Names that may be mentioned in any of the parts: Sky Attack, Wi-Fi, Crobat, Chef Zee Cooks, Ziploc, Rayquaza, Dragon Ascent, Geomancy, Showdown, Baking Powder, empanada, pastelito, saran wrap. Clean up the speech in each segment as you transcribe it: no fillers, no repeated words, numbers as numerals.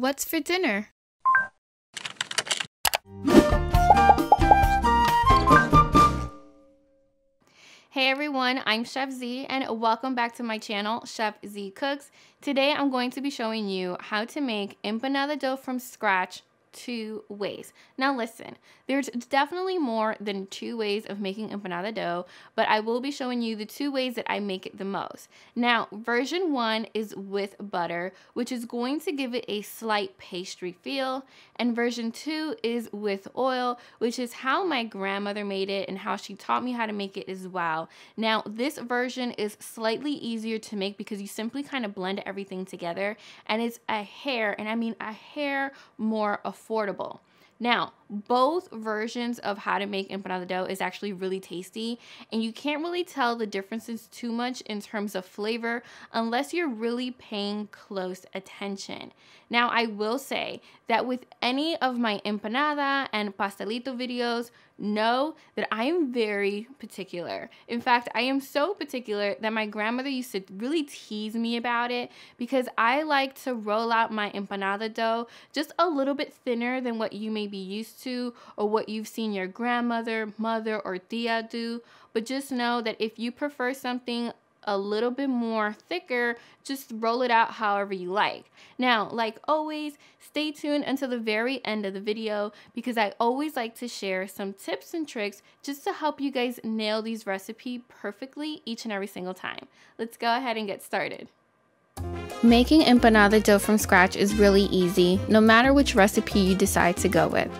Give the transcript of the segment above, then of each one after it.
What's for dinner? Hey everyone, I'm Chef Zee and welcome back to my channel, Chef Zee Cooks. Today I'm going to be showing you how to make empanada dough from scratch two ways. Now listen, there's definitely more than two ways of making empanada dough, but I will be showing you the two ways that I make it the most. Now, version one is with butter, which is going to give it a slight pastry feel, and version two is with oil, which is how my grandmother made it and how she taught me how to make it as well. Now, this version is slightly easier to make because you simply kind of blend everything together, and it's a hair, and I mean a hair more affordable. Now, both versions of how to make empanada dough is actually really tasty, and you can't really tell the differences too much in terms of flavor unless you're really paying close attention. Now, I will say that with any of my empanada and pastelito videos, know that I am very particular. In fact, I am so particular that my grandmother used to really tease me about it because I like to roll out my empanada dough just a little bit thinner than what you may be used to or what you've seen your grandmother, mother, or tia do. But just know that if you prefer something a little bit more thicker, just roll it out however you like. Now, like always, stay tuned until the very end of the video because I always like to share some tips and tricks just to help you guys nail these recipes perfectly each and every single time. Let's go ahead and get started. Making empanada dough from scratch is really easy, no matter which recipe you decide to go with.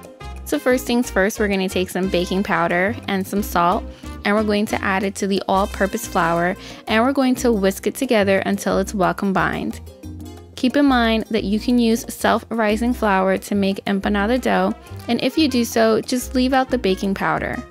So first things first, we're going to take some baking powder and some salt, and we're going to add it to the all-purpose flour, and we're going to whisk it together until it's well combined. Keep in mind that you can use self-rising flour to make empanada dough, and if you do so, just leave out the baking powder.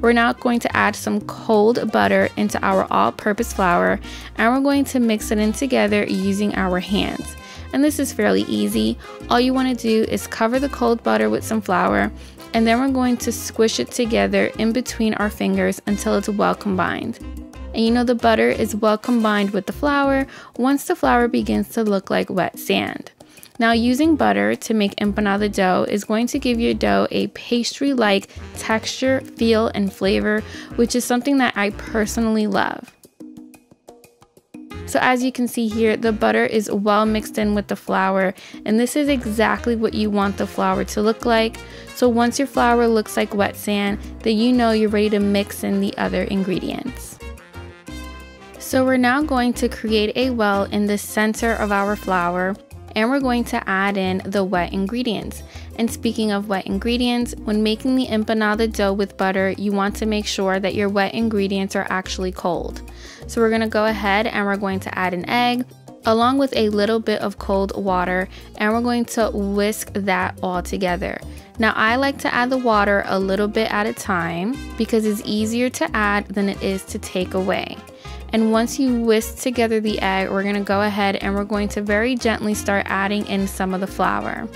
We're now going to add some cold butter into our all-purpose flour, and we're going to mix it in together using our hands. And this is fairly easy. All you want to do is cover the cold butter with some flour, and then we're going to squish it together in between our fingers until it's well combined. And you know the butter is well combined with the flour once the flour begins to look like wet sand. Now, using butter to make empanada dough is going to give your dough a pastry-like texture, feel, and flavor, which is something that I personally love. So as you can see here, the butter is well mixed in with the flour, and this is exactly what you want the flour to look like. So once your flour looks like wet sand, then you know you're ready to mix in the other ingredients. So we're now going to create a well in the center of our flour, and we're going to add in the wet ingredients. And speaking of wet ingredients, when making the empanada dough with butter, you want to make sure that your wet ingredients are actually cold. So we're going to go ahead and we're going to add an egg along with a little bit of cold water, and we're going to whisk that all together. Now, I like to add the water a little bit at a time because it's easier to add than it is to take away. And once you whisk together the egg, we're going to go ahead and we're going to very gently start adding in some of the flour.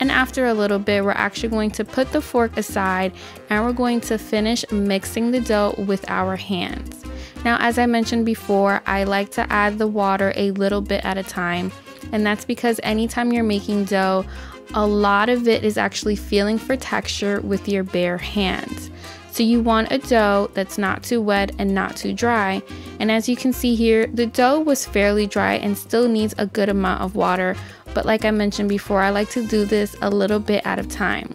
And after a little bit, we're actually going to put the fork aside, and we're going to finish mixing the dough with our hands. Now, as I mentioned before, I like to add the water a little bit at a time, and that's because anytime you're making dough, a lot of it is actually feeling for texture with your bare hands. So you want a dough that's not too wet and not too dry. And as you can see here, the dough was fairly dry and still needs a good amount of water. But like I mentioned before, I like to do this a little bit at a time.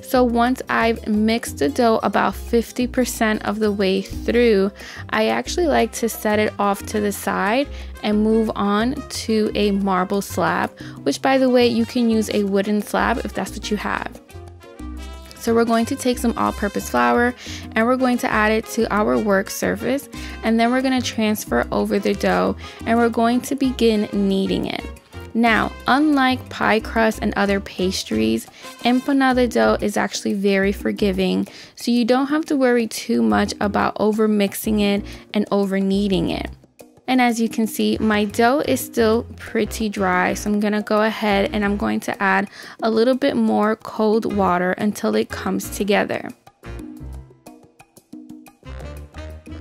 So once I've mixed the dough about 50% of the way through, I actually like to set it off to the side and move on to a marble slab, which by the way, you can use a wooden slab if that's what you have. So we're going to take some all-purpose flour and we're going to add it to our work surface, and then we're going to transfer over the dough and we're going to begin kneading it. Now, unlike pie crust and other pastries, empanada dough is actually very forgiving, so you don't have to worry too much about over mixing it and over kneading it. And as you can see, my dough is still pretty dry, so I'm going to go ahead and I'm going to add a little bit more cold water until it comes together.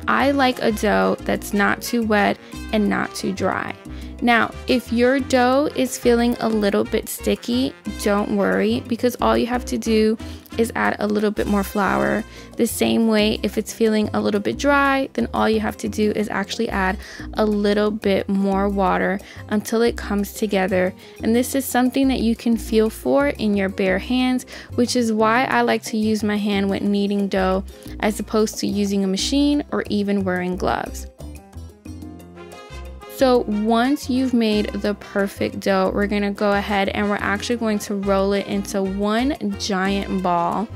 I like a dough that's not too wet and not too dry. Now, if your dough is feeling a little bit sticky, don't worry, because all you have to do is add a little bit more flour. The same way, if it's feeling a little bit dry, then all you have to do is actually add a little bit more water until it comes together. And this is something that you can feel for in your bare hands, which is why I like to use my hand when kneading dough as opposed to using a machine or even wearing gloves. So once you've made the perfect dough, we're gonna go ahead and we're actually going to roll it into one giant ball.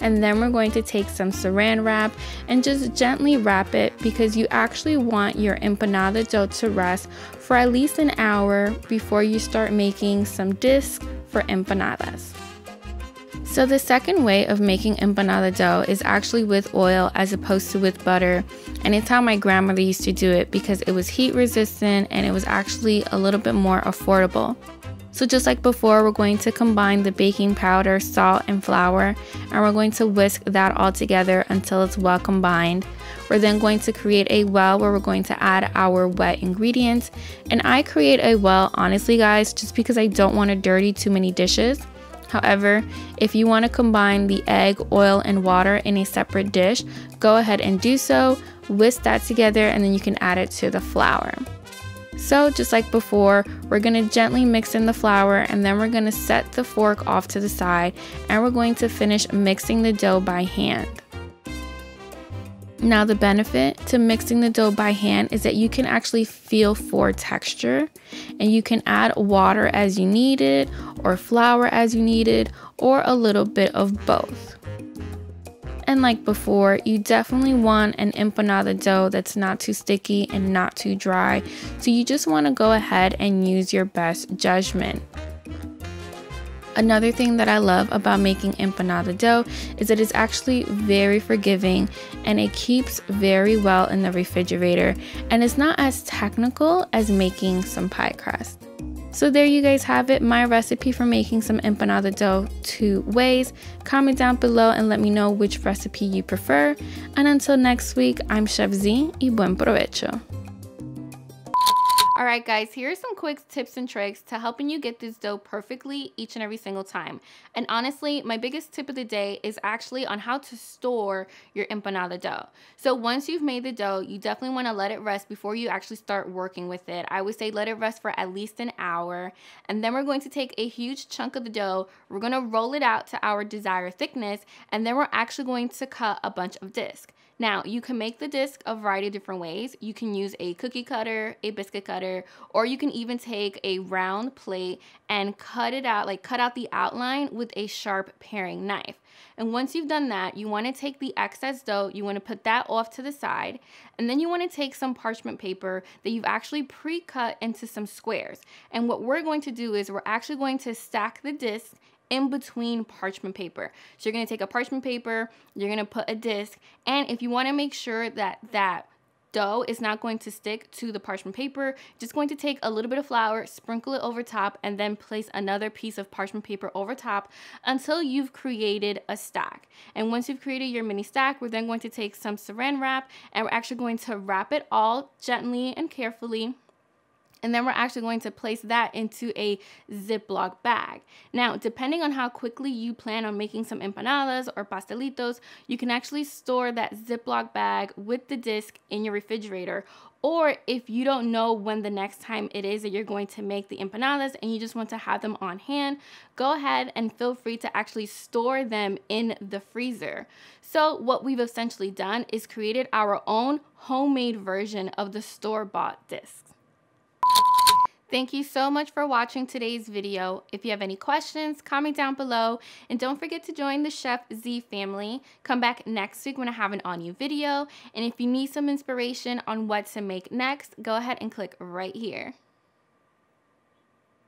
And then we're going to take some saran wrap and just gently wrap it, because you actually want your empanada dough to rest for at least an hour before you start making some discs for empanadas. So the second way of making empanada dough is actually with oil as opposed to with butter. And it's how my grandmother used to do it, because it was heat resistant and it was actually a little bit more affordable. So just like before, we're going to combine the baking powder, salt, and flour, and we're going to whisk that all together until it's well combined. We're then going to create a well where we're going to add our wet ingredients. And I create a well, honestly guys, just because I don't want to dirty too many dishes. However, if you want to combine the egg, oil, and water in a separate dish, go ahead and do so, whisk that together, and then you can add it to the flour. So just like before, we're going to gently mix in the flour, and then we're going to set the fork off to the side, and we're going to finish mixing the dough by hand. Now the benefit to mixing the dough by hand is that you can actually feel for texture, and you can add water as you need it, or flour as you need it, or a little bit of both. And like before, you definitely want an empanada dough that's not too sticky and not too dry, so you just want to go ahead and use your best judgment. Another thing that I love about making empanada dough is that it's actually very forgiving, and it keeps very well in the refrigerator, and it's not as technical as making some pie crust. So there you guys have it, my recipe for making some empanada dough 2 ways. Comment down below and let me know which recipe you prefer. And until next week, I'm Chef Zee, y buen provecho. Alright guys, here are some quick tips and tricks to helping you get this dough perfectly each and every single time. And honestly, my biggest tip of the day is actually on how to store your empanada dough. So once you've made the dough, you definitely want to let it rest before you actually start working with it. I would say let it rest for at least an hour. And then we're going to take a huge chunk of the dough, we're going to roll it out to our desired thickness, and then we're actually going to cut a bunch of discs. Now, you can make the disc a variety of different ways. You can use a cookie cutter, a biscuit cutter, or you can even take a round plate and cut it out, like cut out the outline with a sharp paring knife. And once you've done that, you want to take the excess dough, you want to put that off to the side, and then you want to take some parchment paper that you've actually pre-cut into some squares. And what we're going to do is we're actually going to stack the disc in between parchment paper. So you're gonna take a parchment paper, you're gonna put a disc, and if you wanna make sure that that dough is not going to stick to the parchment paper, just going to take a little bit of flour, sprinkle it over top, and then place another piece of parchment paper over top until you've created a stack. And once you've created your mini stack, we're then going to take some saran wrap, and we're actually going to wrap it all gently and carefully. And then we're actually going to place that into a Ziploc bag. Now, depending on how quickly you plan on making some empanadas or pastelitos, you can actually store that Ziploc bag with the disc in your refrigerator. Or if you don't know when the next time it is that you're going to make the empanadas and you just want to have them on hand, go ahead and feel free to actually store them in the freezer. So what we've essentially done is created our own homemade version of the store-bought discs. Thank you so much for watching today's video. If you have any questions, comment down below, and don't forget to join the Chef Zee family. Come back next week when I have an all-new video, and if you need some inspiration on what to make next, go ahead and click right here.